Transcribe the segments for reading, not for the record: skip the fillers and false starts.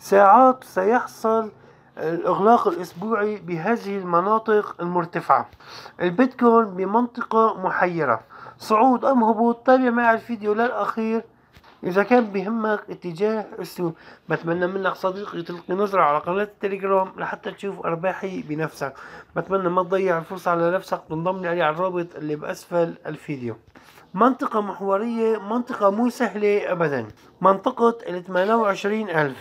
ساعات سيحصل الإغلاق الأسبوعي بهذه المناطق المرتفعة. البيتكوين بمنطقة محيرة، صعود أم هبوط؟ تابع معي الفيديو للأخير إذا كان بهمك اتجاه السوق. بتمنى منك صديقي تلقي نظرة على قناة التليجرام لحتى تشوف أرباحي بنفسك. بتمنى ما تضيع الفرصة على نفسك، تنضم لي على الرابط اللي بأسفل الفيديو. منطقة محورية، منطقة مو سهلة أبدا، منطقة ال 28,000،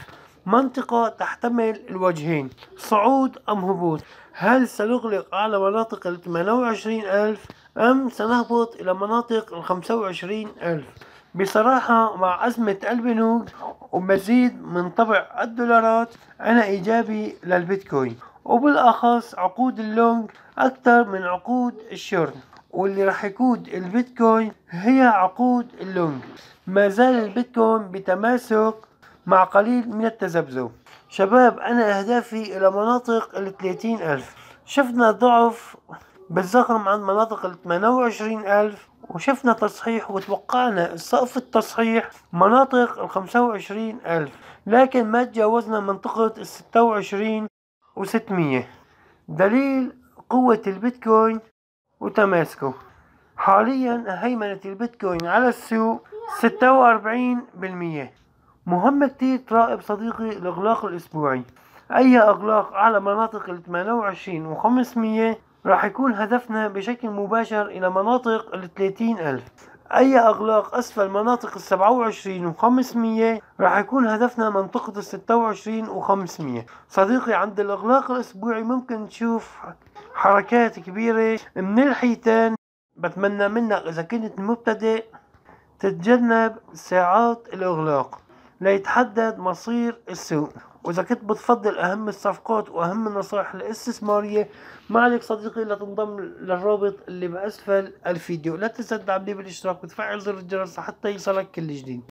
منطقة تحتمل الوجهين، صعود أم هبوط. هل سنغلق على مناطق ال 28,000 أم سنهبط إلى مناطق ال 25,000؟ بصراحة مع أزمة البنوك ومزيد من طبع الدولارات أنا إيجابي للبيتكوين، وبالأخص عقود اللونج أكثر من عقود الشورت، واللي راح يقود البيتكوين هي عقود اللونج. ما زال البيتكوين بتماسك مع قليل من التذبذب. شباب أنا أهدافي إلى مناطق ال 30,000، شفنا ضعف بالزخم عند مناطق ال 28,000 وشفنا تصحيح وتوقعنا السقف التصحيح مناطق ال 25,000، لكن ما تجاوزنا منطقة ال 26,600. دليل قوة البيتكوين وتماسكه. حاليا هيمنة البيتكوين على السوق 46%. مهم كتير تراقب صديقي الإغلاق الأسبوعي. أي إغلاق على مناطق ال 28,500 راح يكون هدفنا بشكل مباشر إلى مناطق ال 30,000. أي إغلاق أسفل مناطق ال 27,500 راح يكون هدفنا منطقة ال 26,500. صديقي عند الإغلاق الأسبوعي ممكن تشوف حركات كبيرة من الحيتان. بتمنى منك إذا كنت مبتدئ تتجنب ساعات الإغلاق ليتحدد مصير السوق. وإذا كنت بتفضل أهم الصفقات وأهم النصائح الاستثمارية، ما عليك صديقي لا تنضم للرابط اللي بأسفل الفيديو. لا تنسى تدعمني بالاشتراك وتفعل زر الجرس حتى يصلك كل جديد.